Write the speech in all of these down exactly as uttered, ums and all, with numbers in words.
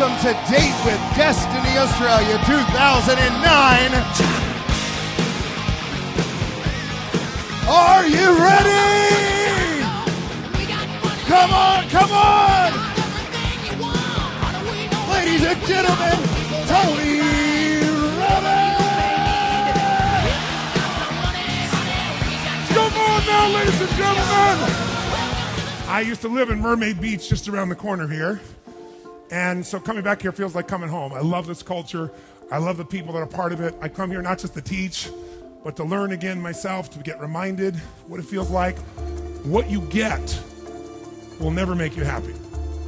Welcome to Date with Destiny Australia two thousand nine. Are you ready? Come on, come on! Ladies and gentlemen, Tony Robbins! Come on now, ladies and gentlemen! I used to live in Mermaid Beach, just around the corner here. And so coming back here feels like coming home. I love this culture. I love the people that are part of it. I come here not just to teach, but to learn again myself, to get reminded what it feels like. What you get will never make you happy.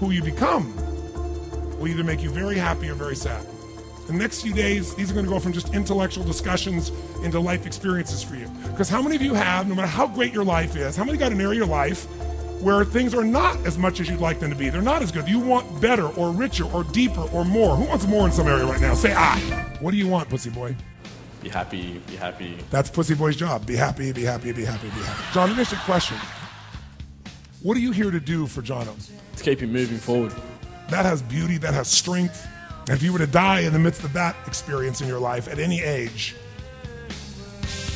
Who you become will either make you very happy or very sad. The next few days, these are going to go from just intellectual discussions into life experiences for you. Because how many of you have, no matter how great your life is, how many got an area of your life where things are not as much as you'd like them to be? They're not as good. You want better or richer or deeper or more. Who wants more in some area right now? Say I. What do you want, pussy boy? Be happy, be happy. That's pussy boy's job. Be happy, be happy, be happy, be happy. John, initial question. What are you here to do for Jono? To keep you moving forward. That has beauty, that has strength. And if you were to die in the midst of that experience in your life at any age,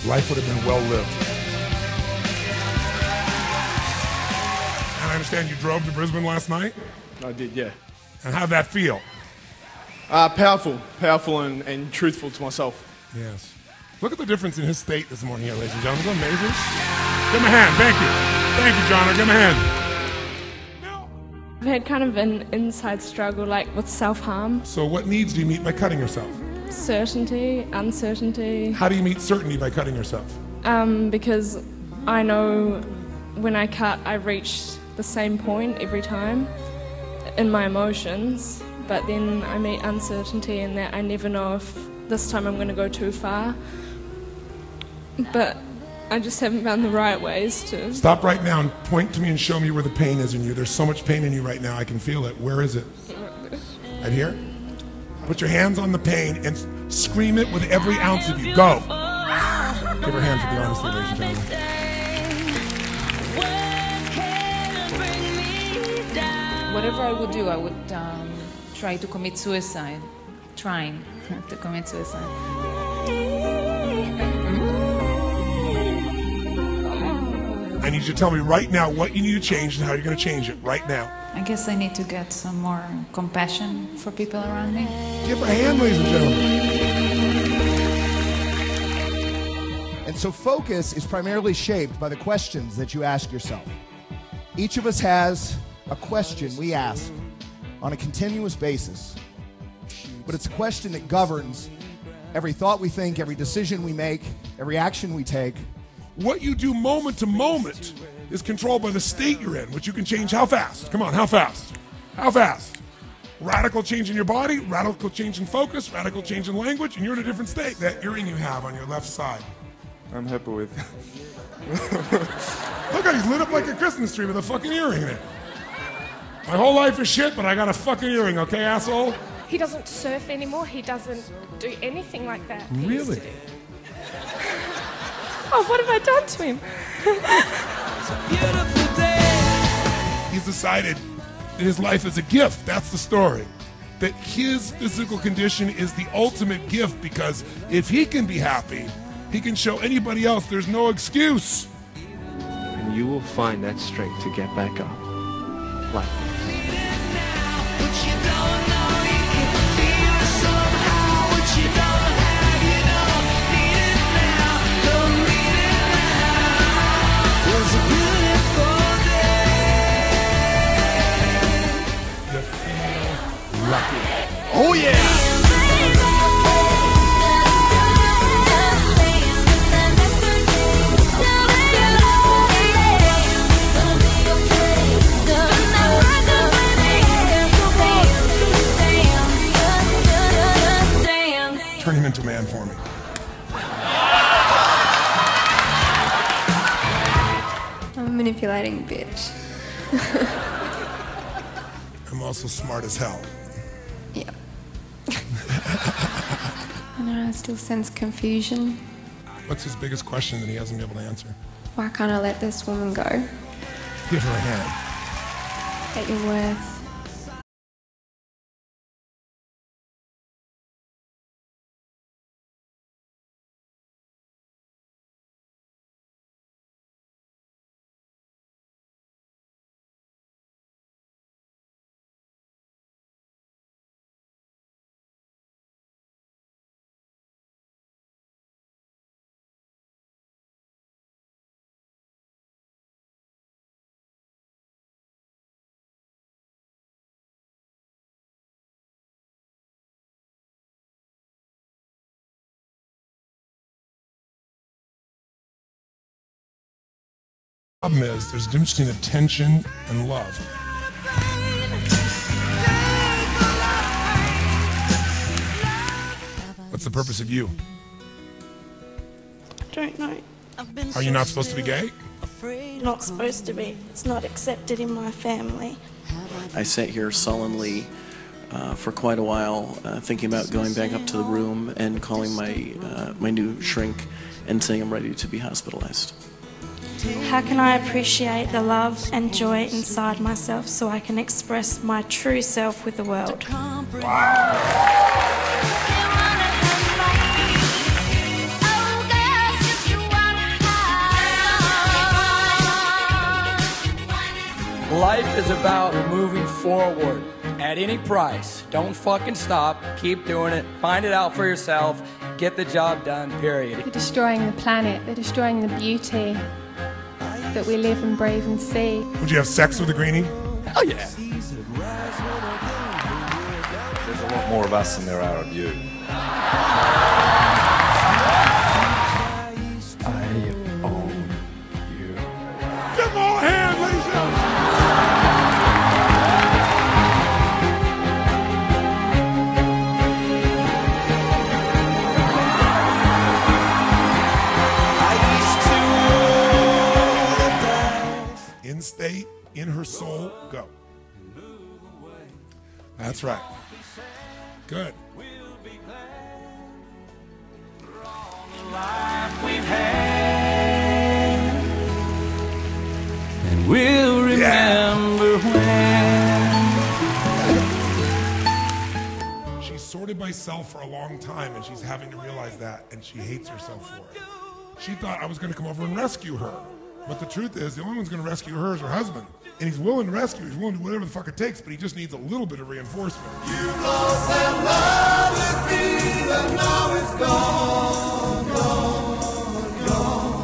life would have been well lived. I understand you drove to Brisbane last night? I did, yeah. And how'd that feel? Uh, powerful, powerful and, and truthful to myself. Yes. Look at the difference in his state this morning here, ladies and gentlemen. Isn't it amazing? Give him a hand, thank you. Thank you, Jono, give him a hand. I've had kind of an inside struggle, like with self-harm. So what needs do you meet by cutting yourself? Certainty, uncertainty. How do you meet certainty by cutting yourself? Um, because I know when I cut, I reach the same point every time in my emotions, but then I meet uncertainty in that I never know if this time I'm going to go too far, but I just haven't found the right ways to... Stop right now and point to me and show me where the pain is in you. There's so much pain in you right now, I can feel it. Where is it? Right here? Put your hands on the pain and scream it with every ounce of you. Go! Give her a hand for the honesty, ladies and gentlemen. Whatever I would do, I would um, try to commit suicide. Trying to commit suicide. I need you to tell me right now what you need to change and how you're going to change it right now. I guess I need to get some more compassion for people around me. Give a hand, ladies and gentlemen. And so focus is primarily shaped by the questions that you ask yourself. Each of us has a question we ask on a continuous basis, but it's a question that governs every thought we think, every decision we make, every action we take. What you do moment to moment is controlled by the state you're in, which you can change how fast. Come on, how fast? How fast? Radical change in your body, radical change in focus, radical change in language, and you're in a different state. That earring you have on your left side. I'm happy with it. Look at he's lit up like a Christmas tree with a fucking earring in it. My whole life is shit, but I got a fucking earring, okay, asshole? He doesn't surf anymore. He doesn't do anything like that. Really? Oh, what have I done to him? It's a beautiful day. He's decided that his life is a gift. That's the story. That his physical condition is the ultimate gift, because if he can be happy, he can show anybody else there's no excuse. And you will find that strength to get back up. Like this. Lucky. Oh yeah! Turn him into a man for me. I'm a manipulating bitch. I'm also smart as hell. Yeah. And I still sense confusion. What's his biggest question that he hasn't been able to answer? Why can't I let this woman go? Give her a hand. At your worth. The problem is there's a difference between attention and love. What's the purpose of you? I don't know. Are you not supposed to be gay? Not supposed to be. It's not accepted in my family. I sat here sullenly uh, for quite a while, uh, thinking about going back up to the room and calling my, uh, my new shrink and saying I'm ready to be hospitalized. How can I appreciate the love and joy inside myself so I can express my true self with the world? Life is about moving forward at any price. Don't fucking stop. Keep doing it. Find it out for yourself. Get the job done, period. They're destroying the planet. They're destroying the beauty that we live and breathe and see. Would you have sex with a greenie? Oh yeah. There's a lot more of us than there are of you. I own you. Give them all a hand, ladies and In state, in her soul, go. That's right. Good. And we'll remember when. She sorted by self for a long time, and she's having to realize that, and she hates herself for it. She thought I was going to come over and rescue her. But the truth is, the only one's going to rescue her is her husband. And he's willing to rescue, he's willing to do whatever the fuck it takes, but he just needs a little bit of reinforcement. You've lost that love with me, but now it's gone, gone, gone.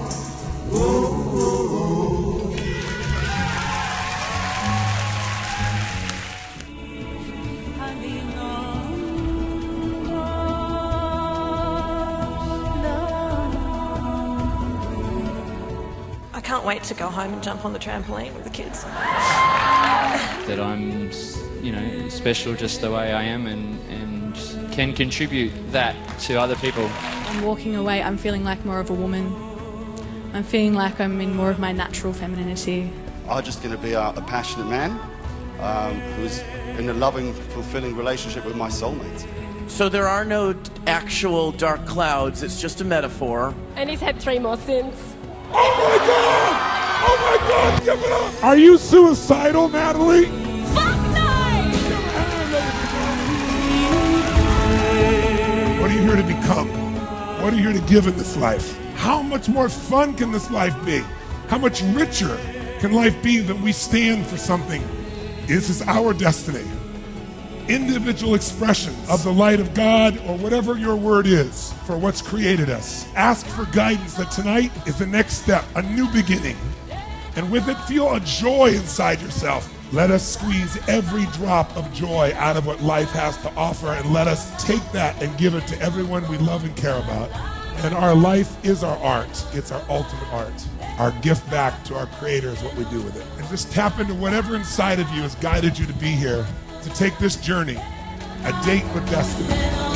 I can't wait to go home and jump on the trampoline with the kids. That I'm, you know, special just the way I am and, and can contribute that to other people. I'm walking away, I'm feeling like more of a woman. I'm feeling like I'm in more of my natural femininity. I'm just going to be a, a passionate man um, who's in a loving, fulfilling relationship with my soulmates. So there are no actual dark clouds, it's just a metaphor. And he's had three more since. Oh my God! Oh my God! Give it up! Are you suicidal, Natalie? Fuck no! What are you here to become? What are you here to give in this life? How much more fun can this life be? How much richer can life be that we stand for something? This is our destiny. Individual expression of the light of God, or whatever your word is, for what's created us. Ask for guidance that tonight is the next step, a new beginning. And with it, feel a joy inside yourself. Let us squeeze every drop of joy out of what life has to offer, and let us take that and give it to everyone we love and care about. And our life is our art. It's our ultimate art. Our gift back to our Creator is what we do with it. And just tap into whatever inside of you has guided you to be here, to take this journey, a date with destiny.